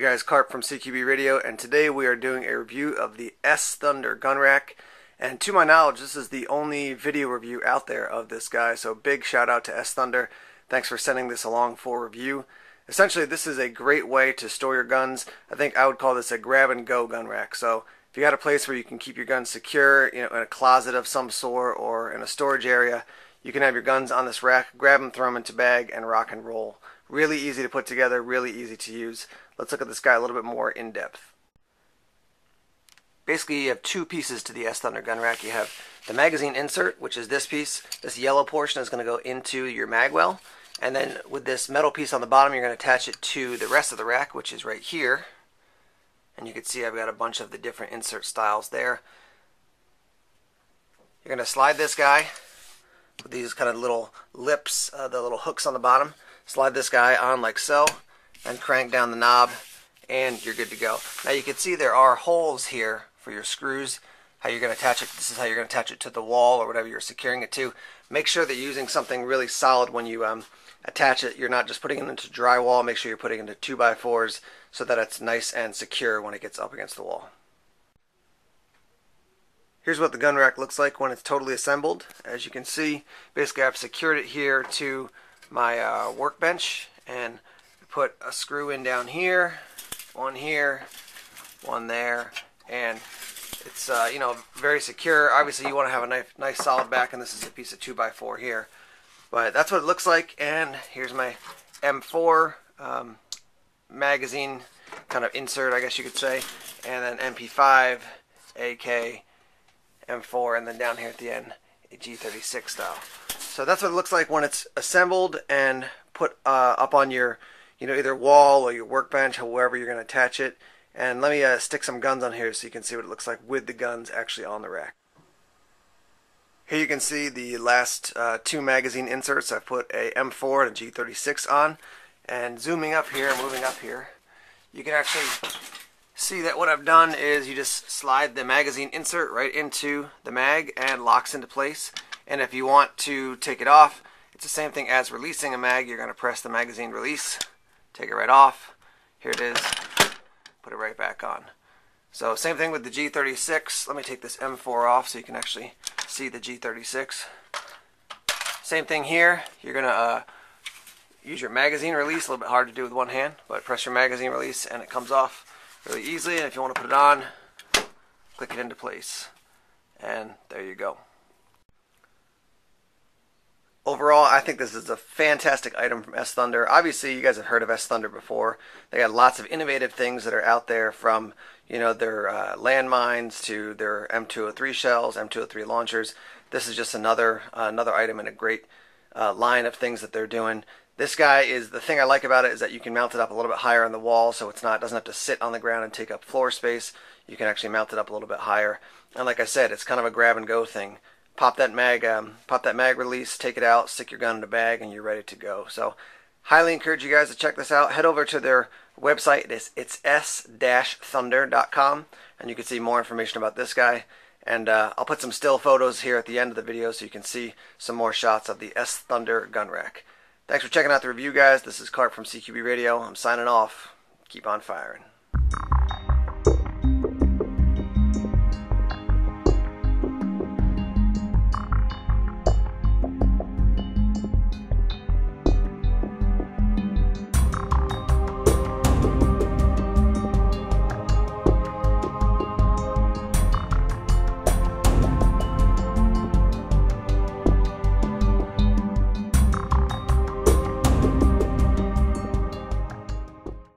Hey guys, Carp from CQB Radio, and today we are doing a review of the S Thunder gun rack. And to my knowledge, this is the only video review out there of this guy, so big shout out to S Thunder. Thanks for sending this along for review. Essentially, this is a great way to store your guns. I think I would call this a grab-and-go gun rack. So if you got a place where you can keep your guns secure, you know, in a closet of some sort or in a storage area, you can have your guns on this rack, grab them, throw them into bag, and rock and roll. Really easy to put together, really easy to use. Let's look at this guy a little bit more in depth. Basically, you have two pieces to the S Thunder gun rack. You have the magazine insert, which is this piece. This yellow portion is going to go into your mag well. And then with this metal piece on the bottom, you're going to attach it to the rest of the rack, which is right here. And you can see I've got a bunch of the different insert styles there. You're going to slide this guy with these kind of little lips, the little hooks on the bottom. Slide this guy on like so, and crank down the knob, and you're good to go. Now you can see there are holes here for your screws, how you're going to attach it. This is how you're going to attach it to the wall or whatever you're securing it to. Make sure that you're using something really solid when you attach it. You're not just putting it into drywall. Make sure you're putting it into 2x4s so that it's nice and secure when it gets up against the wall. Here's what the gun rack looks like when it's totally assembled. As you can see, basically I've secured it here to my workbench, and put a screw in down here, one there, and it's you know, very secure. Obviously you want to have a nice solid back, and this is a piece of 2x4 here, but that's what it looks like. And here's my M4 magazine kind of insert, I guess you could say, and then MP5, AK, M4, and then down here at the end a G36 style. So that's what it looks like when it's assembled and put up on your, you know, either wall or your workbench, however you're going to attach it. And let me stick some guns on here so you can see what it looks like with the guns actually on the rack. Here you can see the last two magazine inserts. I've put a M4 and a G36 on. And zooming up here, moving up here, you can actually see that what I've done is you just slide the magazine insert right into the mag and locks into place. And if you want to take it off, it's the same thing as releasing a mag. You're going to press the magazine release, take it right off. Here it is. Put it right back on. So same thing with the G36. Let me take this M4 off so you can actually see the G36. Same thing here. You're going to use your magazine release. A little bit hard to do with one hand, but press your magazine release and it comes off really easily. And if you want to put it on, click it into place. And there you go. Overall, I think this is a fantastic item from S Thunder. Obviously, you guys have heard of S Thunder before. They got lots of innovative things that are out there, from, you know, their landmines to their M203 shells, M203 launchers. This is just another item in a great line of things that they're doing. This guy is, the thing I like about it is that you can mount it up a little bit higher on the wall, so it's not, doesn't have to sit on the ground and take up floor space. You can actually mount it up a little bit higher. And like I said, it's kind of a grab and go thing. Pop that mag release, take it out, stick your gun in a bag, and you're ready to go. So highly encourage you guys to check this out. Head over to their website. It's s-thunder.com, and you can see more information about this guy. And I'll put some still photos here at the end of the video so you can see some more shots of the S Thunder gun rack. Thanks for checking out the review, guys. This is Carp from CQB Radio. I'm signing off. Keep on firing.